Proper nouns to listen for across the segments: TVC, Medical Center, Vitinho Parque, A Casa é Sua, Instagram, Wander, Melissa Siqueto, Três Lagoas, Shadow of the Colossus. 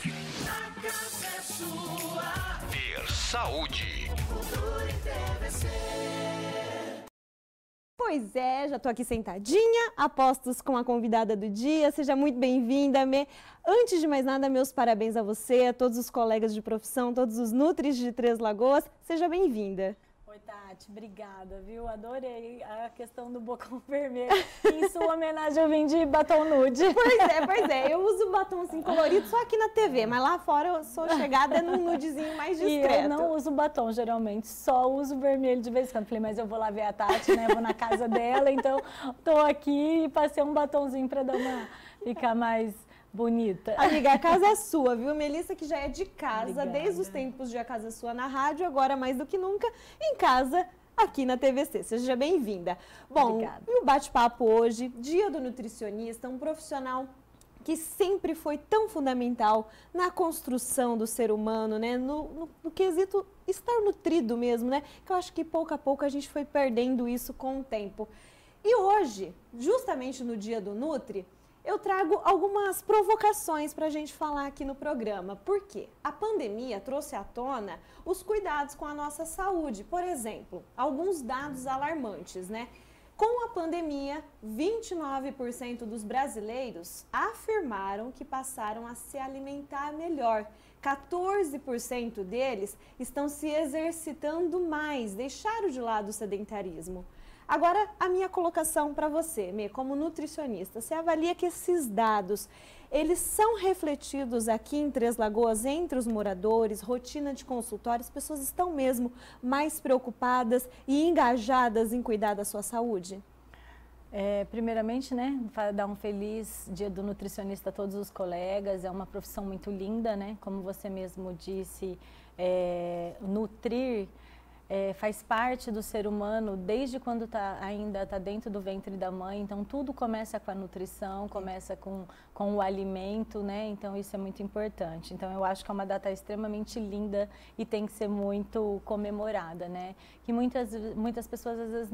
A casa é sua. Ter saúde. Cultura e TVC. Pois é, já tô aqui sentadinha, apostos com a convidada do dia. Seja muito bem-vinda, Mê. Antes de mais nada, meus parabéns a você, a todos os colegas de profissão, todos os nutris de Três Lagoas. Seja bem-vinda. Oi, Tati, obrigada, viu? Adorei a questão do bocão vermelho. Em sua homenagem, eu vim de batom nude. Pois é. Eu uso batom assim colorido só aqui na TV, mas lá fora eu sou chegada num nudezinho mais discreto. E eu não uso batom, geralmente, só uso vermelho de vez em quando. Falei, mas eu vou lá ver a Tati, né? Eu vou na casa dela, então tô aqui e passei um batomzinho pra dar uma... ficar mais... bonita. Amiga, a casa é sua, viu? Melissa, que já é de casa, obrigada, desde os tempos de A Casa é Sua na rádio, agora mais do que nunca, em casa, aqui na TVC. Seja bem-vinda. Bom, obrigada. E o bate-papo hoje, dia do nutricionista, um profissional que sempre foi tão fundamental na construção do ser humano, né? No quesito estar nutrido mesmo, né? Que eu acho que pouco a pouco a gente foi perdendo isso com o tempo. E hoje, justamente no dia do Nutri, eu trago algumas provocações para a gente falar aqui no programa. Por quê? A pandemia trouxe à tona os cuidados com a nossa saúde. Por exemplo, alguns dados alarmantes, né? Com a pandemia, 29% dos brasileiros afirmaram que passaram a se alimentar melhor. 14% deles estão se exercitando mais, deixaram de lado o sedentarismo. Agora, a minha colocação para você, Mê, como nutricionista, você avalia que esses dados, eles são refletidos aqui em Três Lagoas, entre os moradores, rotina de consultório, as pessoas estão mesmo mais preocupadas e engajadas em cuidar da sua saúde? Primeiramente, né, dar um feliz dia do nutricionista a todos os colegas, é uma profissão muito linda, né, como você mesmo disse, nutrir... faz parte do ser humano desde quando ainda está dentro do ventre da mãe, então tudo começa com a nutrição, começa com o alimento, né? Então isso é muito importante. Então eu acho que é uma data extremamente linda e tem que ser muito comemorada, né? Que muitas pessoas às vezes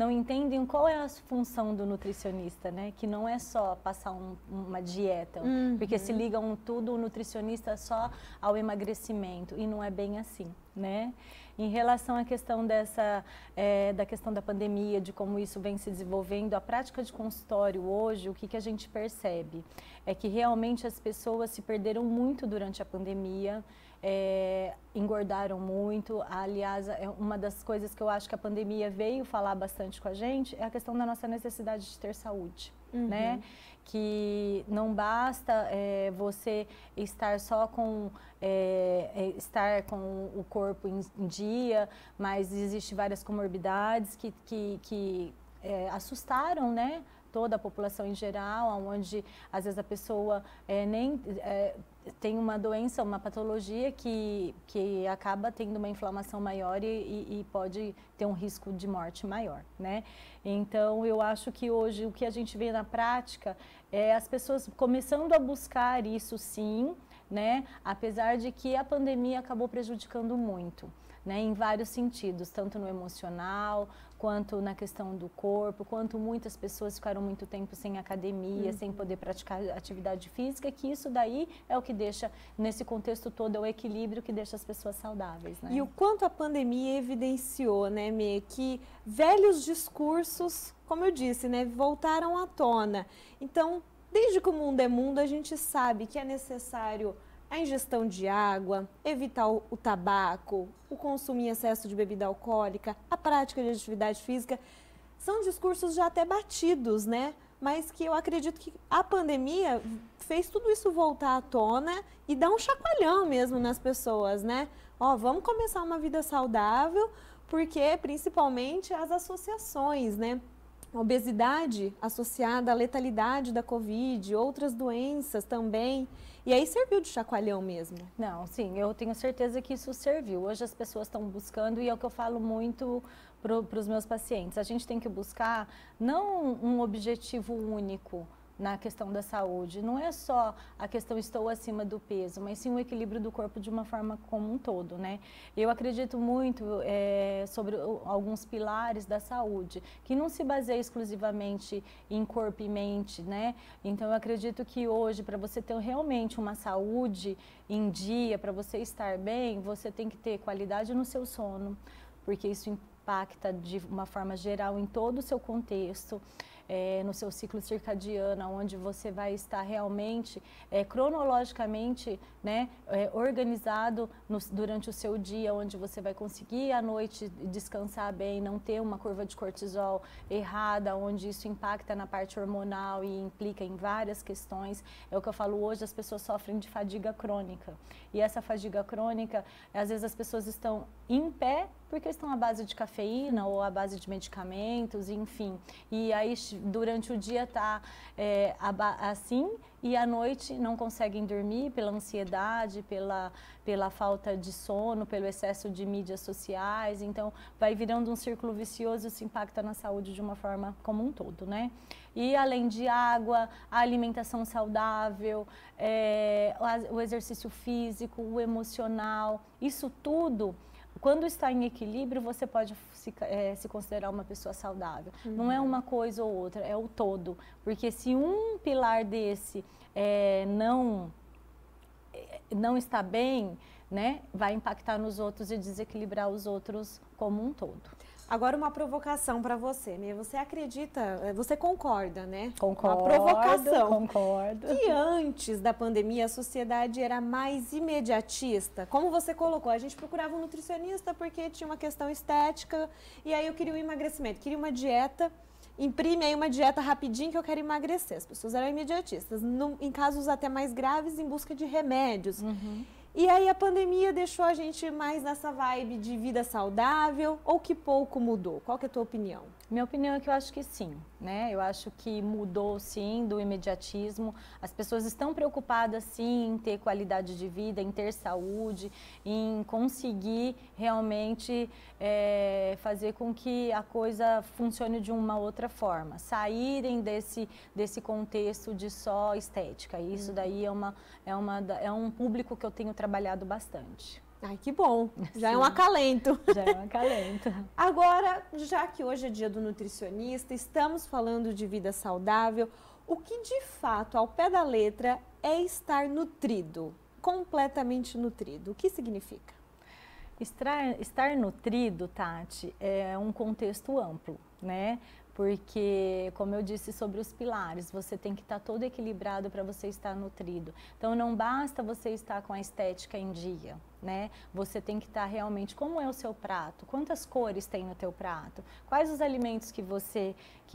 não entendem qual é a função do nutricionista, né? Que não é só passar uma dieta, porque se ligam tudo o nutricionista só ao emagrecimento e não é bem assim, né? Em relação à questão da questão da pandemia, de como isso vem se desenvolvendo, a prática de consultório hoje, o que a gente percebe? É que realmente as pessoas se perderam muito durante a pandemia, engordaram muito. Aliás, uma das coisas que eu acho que a pandemia veio falar bastante com a gente é a questão da nossa necessidade de ter saúde, né? Que não basta você estar só com o corpo em dia, mas existe várias comorbidades que assustaram, né? Toda a população em geral, onde às vezes a pessoa tem uma doença, uma patologia que acaba tendo uma inflamação maior e pode ter um risco de morte maior, né? Então, eu acho que hoje o que a gente vê na prática é as pessoas começando a buscar isso sim, né? Apesar de que a pandemia acabou prejudicando muito, né? Em vários sentidos, tanto no emocional, quanto na questão do corpo, quanto muitas pessoas ficaram muito tempo sem academia, sem poder praticar atividade física, que isso daí é o que deixa, nesse contexto todo, é o equilíbrio que deixa as pessoas saudáveis, né? E o quanto a pandemia evidenciou, né, Mê, que velhos discursos, como eu disse, né, voltaram à tona. Então, desde que o mundo é mundo, a gente sabe que é necessário a ingestão de água, evitar o tabaco, o consumo em excesso de bebida alcoólica, a prática de atividade física, são discursos já até batidos, né? Mas que eu acredito que a pandemia fez tudo isso voltar à tona e dar um chacoalhão mesmo nas pessoas, né? Ó, vamos começar uma vida saudável, porque principalmente as associações, né? A obesidade associada à letalidade da Covid, outras doenças também. E aí serviu de chacoalhão mesmo? Não, sim, eu tenho certeza que isso serviu. Hoje as pessoas estão buscando e é o que eu falo muito para os meus pacientes. A gente tem que buscar não um objetivo único, na questão da saúde. Não é só a questão estou acima do peso, mas sim o equilíbrio do corpo de uma forma como um todo, né? Eu acredito muito sobre alguns pilares da saúde, que não se baseia exclusivamente em corpo e mente, né? Então, eu acredito que hoje, para você ter realmente uma saúde em dia, para você estar bem, você tem que ter qualidade no seu sono, porque isso impacta de uma forma geral em todo o seu contexto, no seu ciclo circadiano, onde você vai estar realmente cronologicamente, né, organizado durante o seu dia, onde você vai conseguir à noite descansar bem, não ter uma curva de cortisol errada, onde isso impacta na parte hormonal e implica em várias questões. É o que eu falo hoje, as pessoas sofrem de fadiga crônica. E essa fadiga crônica, às vezes as pessoas estão em pé porque estão à base de cafeína ou à base de medicamentos, enfim. E aí durante o dia está assim e à noite não conseguem dormir pela ansiedade, pela falta de sono, pelo excesso de mídias sociais. Então, vai virando um círculo vicioso, isso impacta na saúde de uma forma como um todo, né? E além de água, a alimentação saudável, o exercício físico, o emocional, isso tudo... Quando está em equilíbrio, você pode se considerar uma pessoa saudável. Uhum. Não é uma coisa ou outra, é o todo. Porque se um pilar desse não está bem, né, vai impactar nos outros e desequilibrar os outros como um todo. Agora uma provocação para você, né? Você acredita, você concorda, né? Concordo, uma provocação. Concordo. Que antes da pandemia a sociedade era mais imediatista. Como você colocou, a gente procurava um nutricionista porque tinha uma questão estética e aí eu queria um emagrecimento, queria uma dieta, imprime aí uma dieta rapidinho que eu quero emagrecer. As pessoas eram imediatistas, em casos até mais graves, em busca de remédios. Uhum. E aí a pandemia deixou a gente mais nessa vibe de vida saudável ou que pouco mudou? Qual que é a tua opinião? Minha opinião é que eu acho que sim, né? Eu acho que mudou sim do imediatismo. As pessoas estão preocupadas sim em ter qualidade de vida, em ter saúde, em conseguir realmente fazer com que a coisa funcione de uma outra forma. Saírem desse contexto de só estética. Isso daí é um público que eu tenho trabalhado bastante. Ai, que bom! Já sim, é um acalento. Já é um acalento. Agora, já que hoje é dia do nutricionista, estamos falando de vida saudável, o que de fato, ao pé da letra, é estar nutrido, completamente nutrido? O que significa? Estar nutrido, Tati, é um contexto amplo, né? Porque, como eu disse sobre os pilares, você tem que estar todo equilibrado para você estar nutrido. Então, não basta você estar com a estética em dia, né? Você tem que estar realmente, como é o seu prato? Quantas cores tem no teu prato? Quais os alimentos que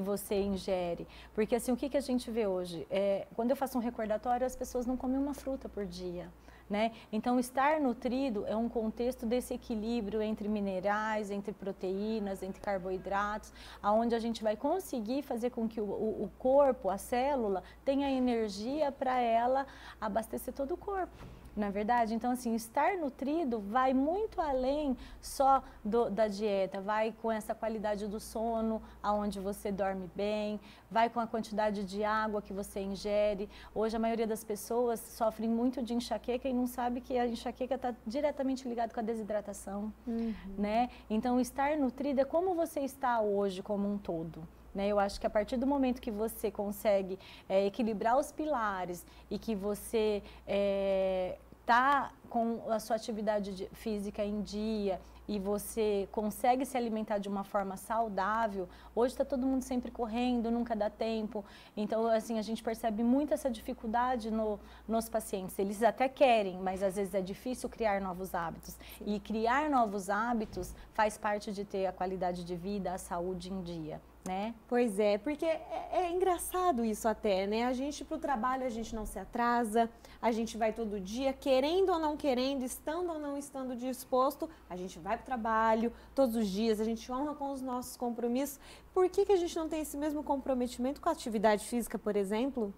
você ingere? Porque, assim, o que a gente vê hoje? Quando eu faço um recordatório, as pessoas não comem uma fruta por dia, né? Então, estar nutrido é um contexto desse equilíbrio entre minerais, entre proteínas, entre carboidratos, aonde a gente vai conseguir fazer com que o corpo, a célula, tenha energia para ela abastecer todo o corpo. Na verdade, então assim, estar nutrido vai muito além só da dieta, vai com essa qualidade do sono, aonde você dorme bem, vai com a quantidade de água que você ingere. Hoje a maioria das pessoas sofrem muito de enxaqueca e não sabe que a enxaqueca está diretamente ligada com a desidratação, uhum, né? Então estar nutrido é como você está hoje como um todo. Né, eu acho que a partir do momento que você consegue equilibrar os pilares e que você tá com a sua atividade física em dia e você consegue se alimentar de uma forma saudável, hoje está todo mundo sempre correndo, nunca dá tempo. Então, assim, a gente percebe muito essa dificuldade nos pacientes. Eles até querem, mas às vezes é difícil criar novos hábitos. E criar novos hábitos faz parte de ter a qualidade de vida, a saúde em dia, né? Pois é, porque é engraçado isso até, né? A gente, pro trabalho, a gente não se atrasa, a gente vai todo dia, querendo ou não querendo, estando ou não estando disposto, a gente vai pro trabalho todos os dias, a gente honra com os nossos compromissos. Por que a gente não tem esse mesmo comprometimento com a atividade física, por exemplo?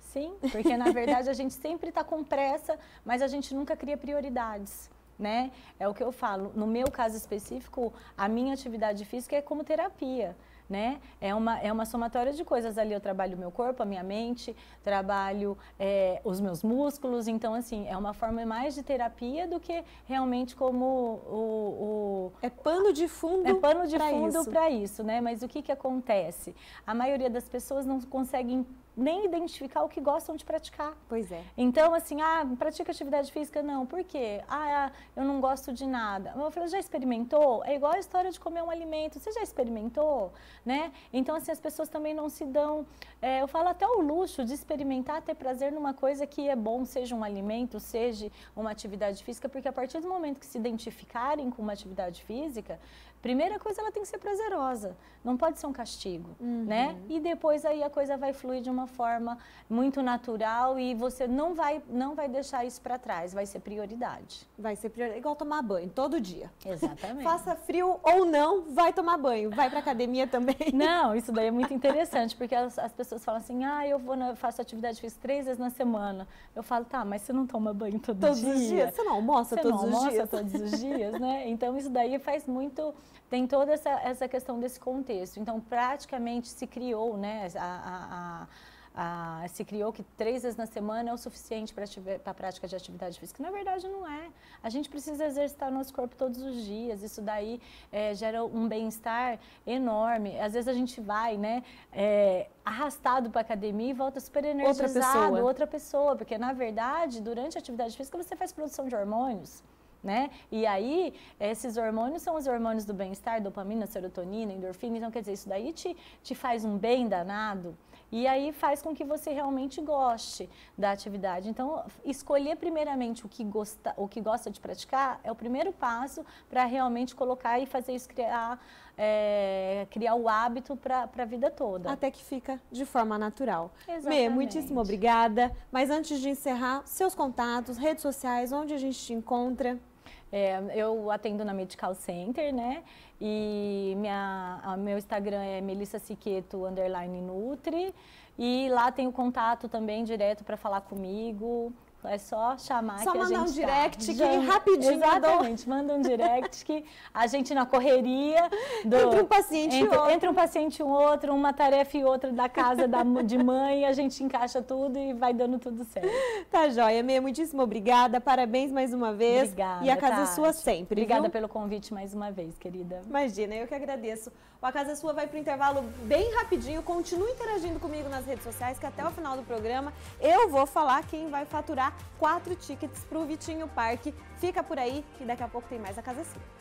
Sim, porque na verdade a gente sempre tá com pressa, mas a gente nunca cria prioridades, né? É o que eu falo, no meu caso específico, a minha atividade física é como terapia. né? É uma somatória de coisas ali. Eu trabalho o meu corpo, a minha mente, trabalho os meus músculos. Então, assim, é uma forma mais de terapia do que realmente como é pano de fundo para isso. É pano de fundo para isso, né? Mas o que que acontece? A maioria das pessoas não conseguem nem identificar o que gostam de praticar. Pois é. Então, assim, pratica atividade física? Não. Por quê? Eu não gosto de nada. Eu falo, já experimentou? É igual a história de comer um alimento. Você já experimentou? Né? Então, assim, as pessoas também não se dão... eu falo até o luxo de experimentar, ter prazer numa coisa que é bom, seja um alimento, seja uma atividade física, porque a partir do momento que se identificarem com uma atividade física, primeira coisa, ela tem que ser prazerosa. Não pode ser um castigo, né? E depois aí a coisa vai fluir de uma forma muito natural e você não vai deixar isso para trás, vai ser prioridade. Vai ser prioridade, igual tomar banho, todo dia. Exatamente. Faça frio ou não, vai tomar banho, vai para academia também. Não, isso daí é muito interessante, porque as pessoas falam assim, eu faço atividade física 3 vezes na semana. Eu falo, tá, mas você não toma banho todos os dias? Você não almoça todos os dias, né? Então isso daí faz muito... Tem toda essa questão desse contexto. Então, praticamente se criou, né, se criou que 3 vezes na semana é o suficiente para a prática de atividade física. Na verdade, não é. A gente precisa exercitar o nosso corpo todos os dias. Isso daí gera um bem-estar enorme. Às vezes a gente vai, né, arrastado para a academia e volta super energizado, outra pessoa. Porque, na verdade, durante a atividade física você faz produção de hormônios. Né? E aí, esses hormônios são os hormônios do bem-estar, dopamina, serotonina, endorfina. Então, quer dizer, isso daí te faz um bem danado e aí faz com que você realmente goste da atividade. Então, escolher primeiramente o que gosta de praticar é o primeiro passo para realmente colocar e fazer isso criar o hábito para a vida toda. Até que fica de forma natural. Exatamente. Mê, muitíssimo obrigada. Mas antes de encerrar, seus contatos, redes sociais, onde a gente te encontra? Eu atendo na Medical Center, né? E meu Instagram é melissasiqueto_nutri. E lá tem o contato também direto para falar comigo. É só chamar que a gente... Só mandar um direct que rapidinho... Exatamente, manda um direct que a gente na correria... Entre um paciente e outro. Entre um paciente e outro, uma tarefa e outra da casa de mãe, a gente encaixa tudo e vai dando tudo certo. Tá joia, Mê, muitíssimo obrigada, parabéns mais uma vez. Obrigada, e a casa é sua sempre. Obrigada, viu? Pelo convite mais uma vez, querida. Imagina, eu que agradeço. O A Casa é Sua vai pro intervalo bem rapidinho, continue interagindo comigo nas redes sociais, que até o final do programa eu vou falar quem vai faturar 4 tickets pro Vitinho Parque. Fica por aí que daqui a pouco tem mais A Casa é Sua.